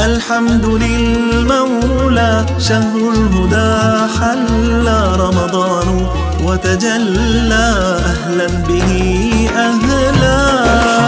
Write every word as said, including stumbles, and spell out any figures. الحمد للمولى شهر الهدى حل رمضان وتجلى أهلا به أهلا.